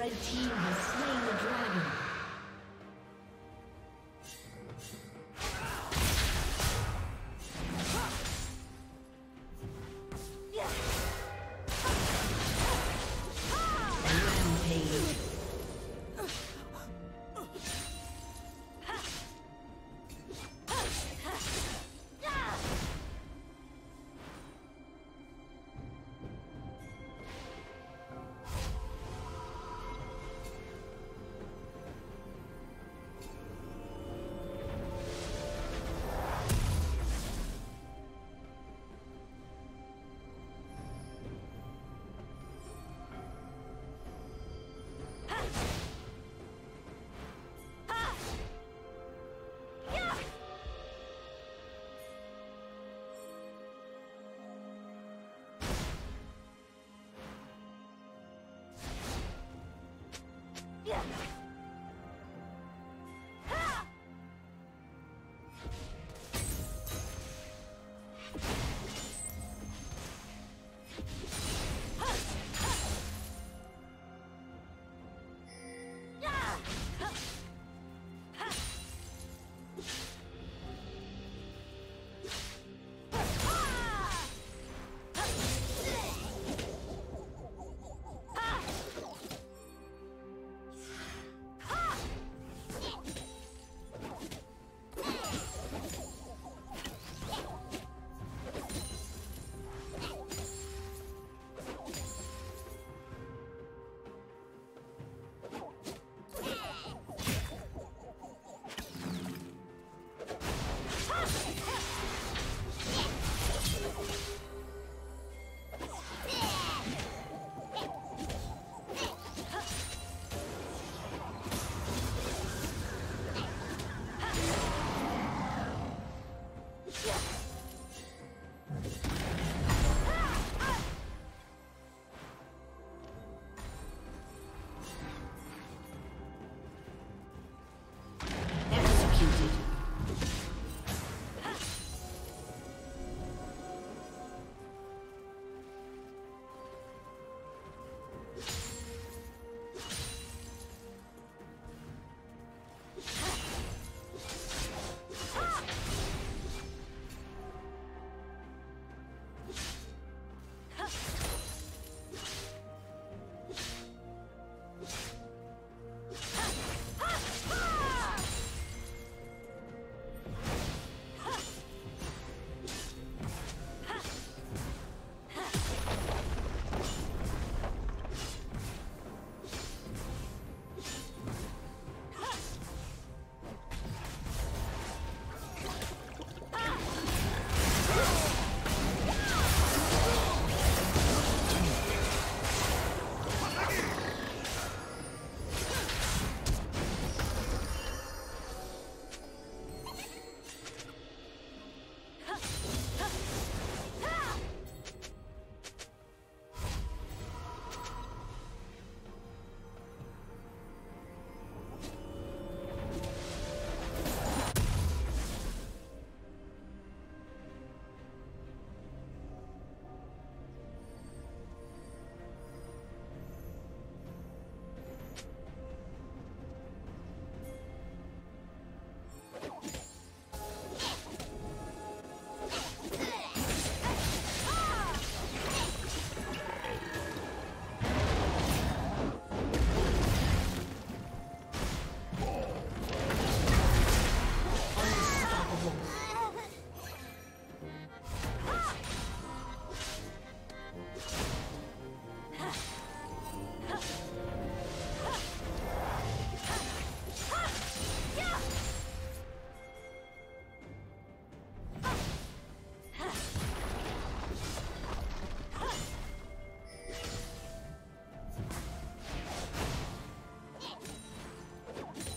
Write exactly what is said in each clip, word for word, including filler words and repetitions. Red team has slain the dragon.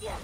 Yeah.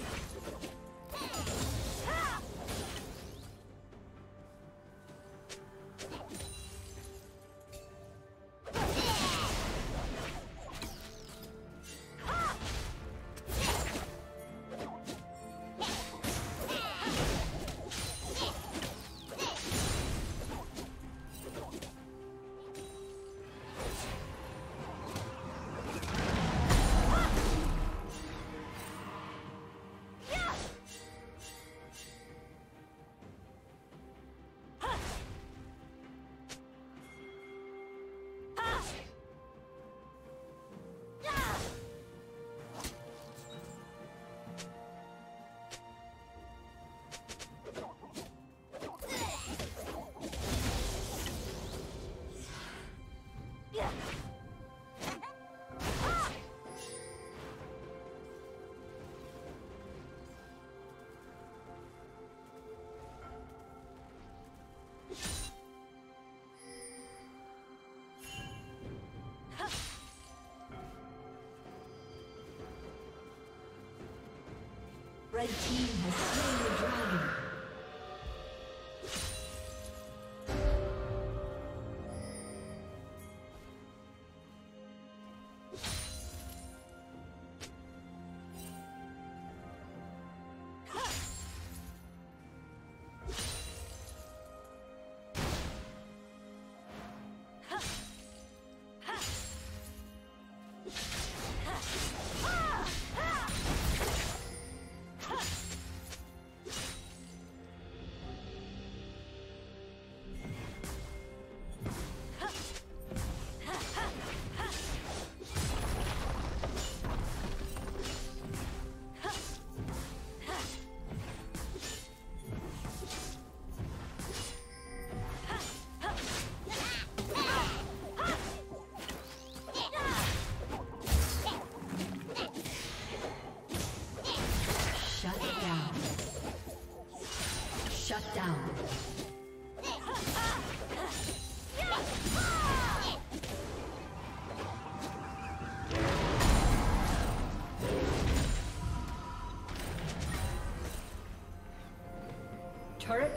Red team has slain the dragon. Shut down. Turret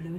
Blue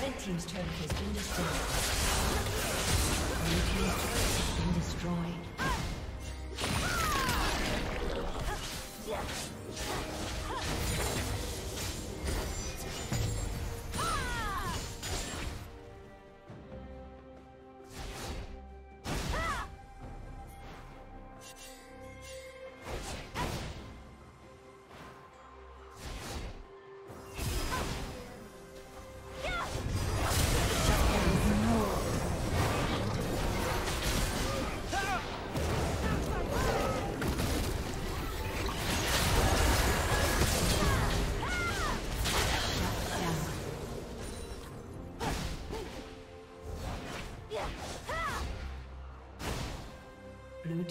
Red team's turret has been destroyed. Red team's turret has been destroyed. Blue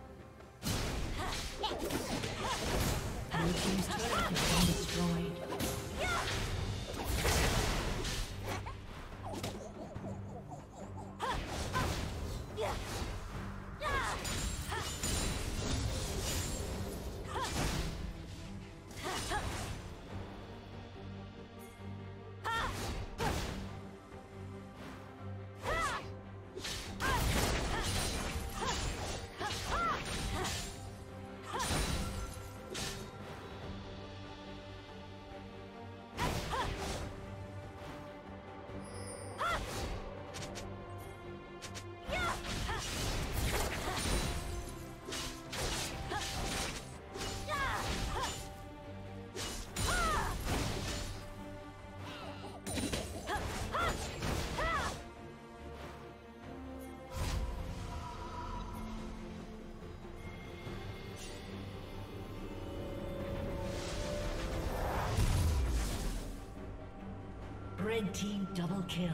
Blue team's turret has been destroyed. Red team double kill.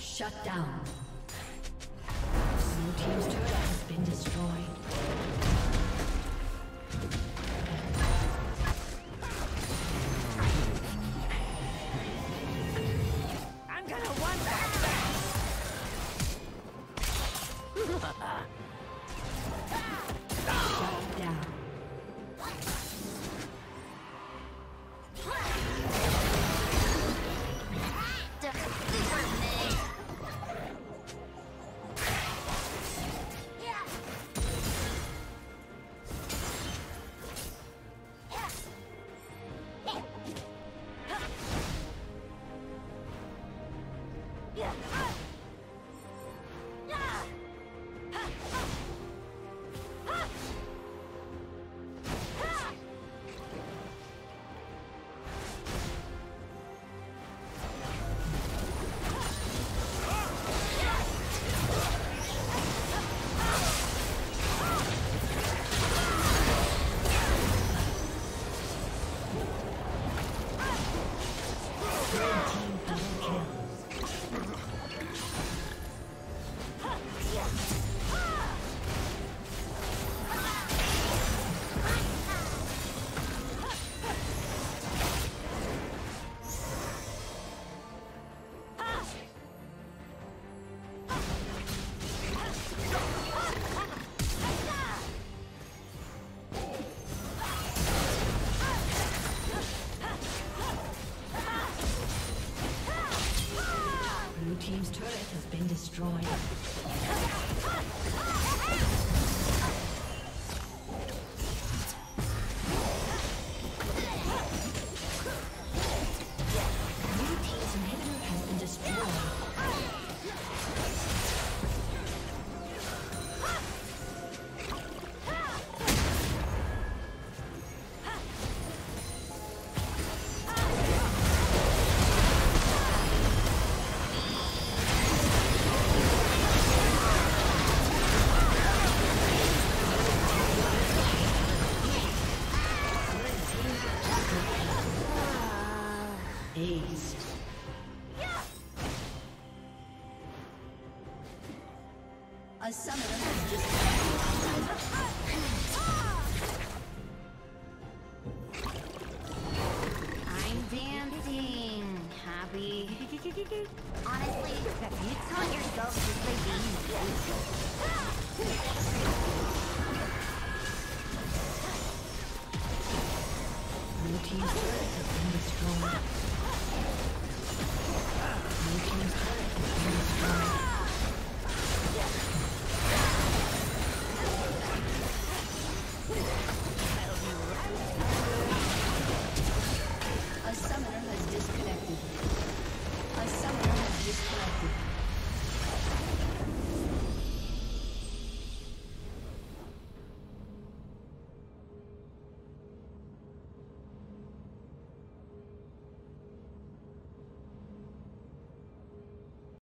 Shut down. Blue team's turret has been destroyed. I'm gonna want that back. Shut down. team's turret has been destroyed. A summoner has just... I'm dancing. Happy. Honestly, you taught yourself just by being dancing. Blue team's turret has been destroyed. Blue team's turret